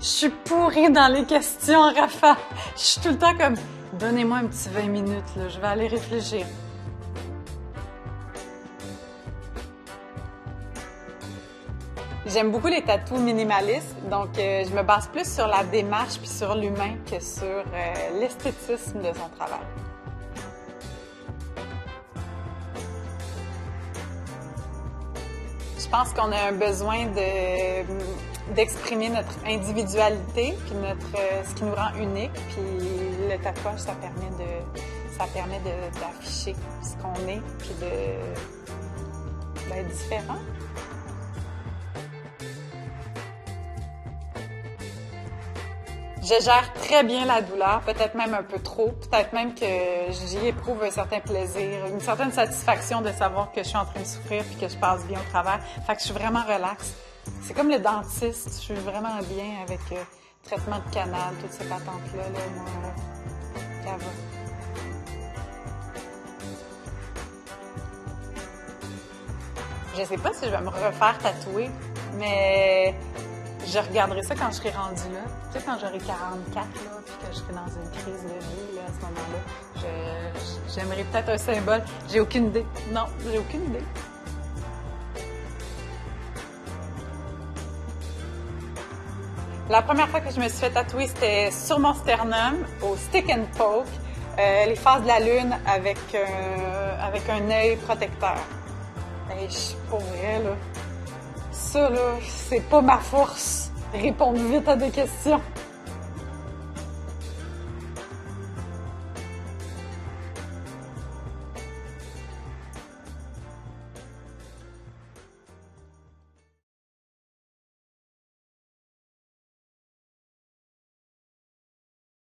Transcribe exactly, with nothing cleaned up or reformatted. Je suis pourrie dans les questions, Rafa. Je suis tout le temps comme, donnez-moi un petit vingt minutes, là, je vais aller réfléchir. J'aime beaucoup les tatous minimalistes, donc euh, je me base plus sur la démarche puis sur l'humain que sur euh, l'esthétisme de son travail. Je pense qu'on a un besoin de, d'exprimer notre individualité, puis notre, ce qui nous rend unique, puis le tatouage, ça permet de, ça permet de, d'afficher ce qu'on est, puis de, d'être différent. Je gère très bien la douleur, peut-être même un peu trop, peut-être même que j'y éprouve un certain plaisir, une certaine satisfaction de savoir que je suis en train de souffrir puis que je passe bien au travers. Fait que je suis vraiment relaxe. C'est comme le dentiste, je suis vraiment bien avec euh, traitement de canal, toutes ces patentes-là, là, moi, ça va. Je sais pas si je vais me refaire tatouer, mais... je regarderai ça quand je serai rendue là. Tu sais, quand j'aurai quarante-quatre, là, puis que je serai dans une crise de vie, là, à ce moment-là, j'aimerais peut-être un symbole. J'ai aucune idée. Non, j'ai aucune idée. La première fois que je me suis fait tatouer, c'était sur mon sternum, au Stick and Poke, euh, les phases de la lune avec, euh, avec un œil protecteur. Et je suis pour vrai, là. Ça, là, c'est pas ma force. Répondre vite à des questions.